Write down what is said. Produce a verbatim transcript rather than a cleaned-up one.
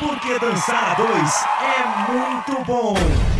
Porque dançar a dois é muito bom.